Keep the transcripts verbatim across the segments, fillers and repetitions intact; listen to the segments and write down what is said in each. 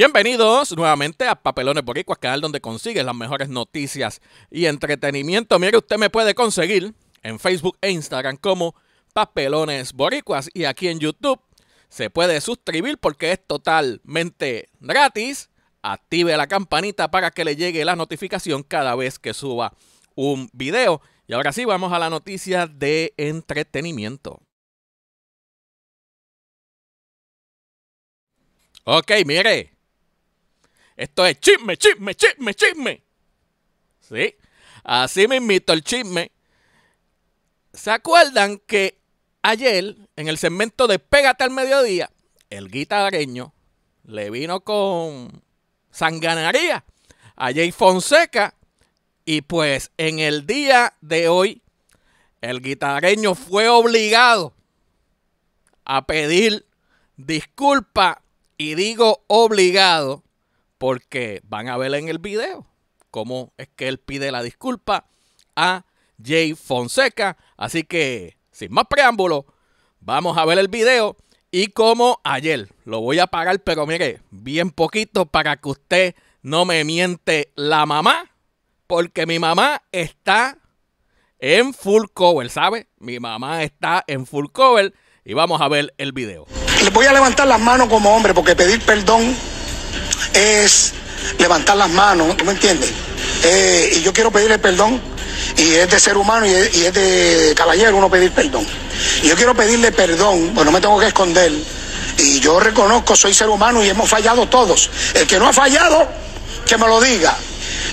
Bienvenidos nuevamente a Papelones Boricuas, canal donde consigues las mejores noticias y entretenimiento. Mire, usted me puede conseguir en Facebook e Instagram como Papelones Boricuas. Y aquí en YouTube se puede suscribir porque es totalmente gratis. Active la campanita para que le llegue la notificación cada vez que suba un video. Y ahora sí, vamos a la noticia de entretenimiento. Ok, mire. Esto es chisme, chisme, chisme, chisme. Sí, así mismito el chisme. ¿Se acuerdan que ayer, en el segmento de Pégate al Mediodía, el guitarreño le vino con sanganaría a Jay Fonseca? Y pues en el día de hoy, el guitarreño fue obligado a pedir disculpa. Y digo obligado porque van a ver en el video cómo es que él pide la disculpa a Jay Fonseca. Así que, sin más preámbulo, vamos a ver el video. Y como ayer, lo voy a parar, pero mire, bien poquito para que usted no me miente la mamá, porque mi mamá está en full cover, ¿sabe? Mi mamá está en full cover y vamos a ver el video. Les voy a levantar las manos como hombre, porque pedir perdón es levantar las manos, ¿tú me entiendes? Eh, y yo quiero pedirle perdón, y es de ser humano y es, y es de caballero uno pedir perdón. Y yo quiero pedirle perdón, pues no me tengo que esconder, y yo reconozco, soy ser humano y hemos fallado todos. El que no ha fallado, que me lo diga.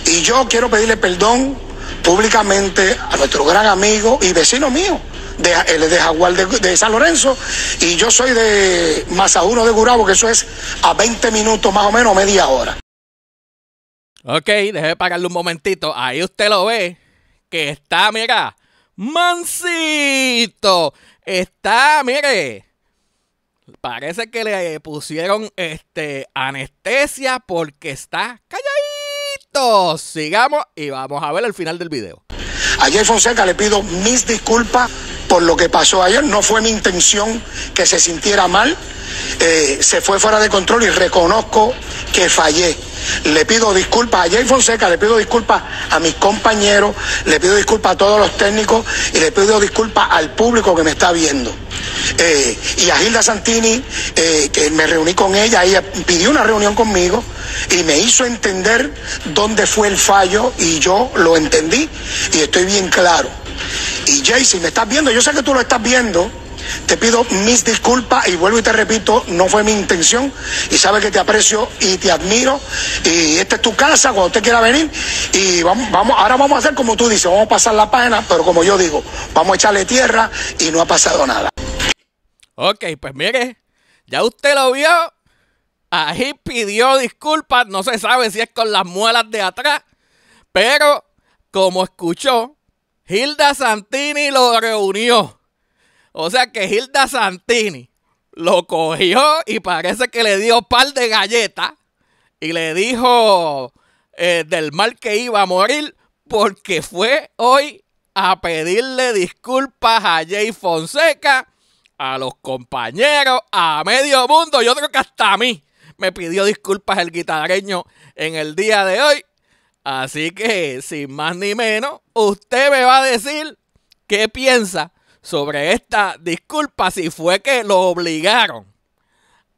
Y yo quiero pedirle perdón públicamente a nuestro gran amigo y vecino mío, de, él es de Jaguar de, de San Lorenzo, y yo soy de Mazajuno de Gurabo, que eso es a veinte minutos más o menos, media hora. Ok, déjeme pagarle un momentito. Ahí usted lo ve, que está, mira, mansito. Está, mire, parece que le pusieron este anestesia porque está calladito. Sigamos y vamos a ver el final del video. A Jay Fonseca le pido mis disculpas por lo que pasó ayer. No fue mi intención que se sintiera mal. Eh, se fue fuera de control y reconozco que fallé. Le pido disculpas a Jay Fonseca, le pido disculpas a mis compañeros, le pido disculpas a todos los técnicos y le pido disculpas al público que me está viendo. Eh, y a Hilda Santini, eh, que me reuní con ella, ella pidió una reunión conmigo y me hizo entender dónde fue el fallo y yo lo entendí y estoy bien claro. Y Jay, si me estás viendo, yo sé que tú lo estás viendo, te pido mis disculpas y vuelvo y te repito, no fue mi intención y sabes que te aprecio y te admiro y esta es tu casa cuando usted quiera venir y vamos, vamos, ahora vamos a hacer como tú dices, vamos a pasar la página, pero como yo digo, vamos a echarle tierra y no ha pasado nada. Ok, pues mire, ya usted lo vio, ahí pidió disculpas, no se sabe si es con las muelas de atrás, pero como escuchó, Hilda Santini lo reunió. O sea que Hilda Santini lo cogió y parece que le dio par de galletas y le dijo eh, del mal que iba a morir porque fue hoy a pedirle disculpas a Jay Fonseca, a los compañeros, a medio mundo. Yo creo que hasta a mí me pidió disculpas el guitarreño en el día de hoy. Así que sin más ni menos, usted me va a decir qué piensa sobre esta disculpa, si fue que lo obligaron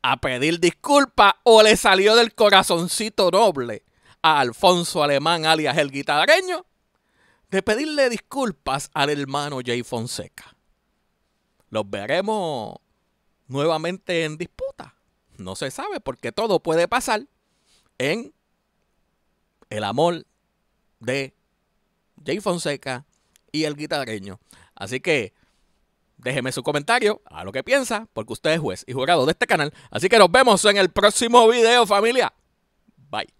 a pedir disculpas o le salió del corazoncito noble a Alfonso Alemán, alias El Guitarreño, de pedirle disculpas al hermano Jay Fonseca. Los veremos nuevamente en disputa. No se sabe porque todo puede pasar en el amor de Jay Fonseca y El Guitarreño. Así que déjeme su comentario a lo que piensa, porque usted es juez y jurado de este canal. Así que nos vemos en el próximo video, familia. Bye.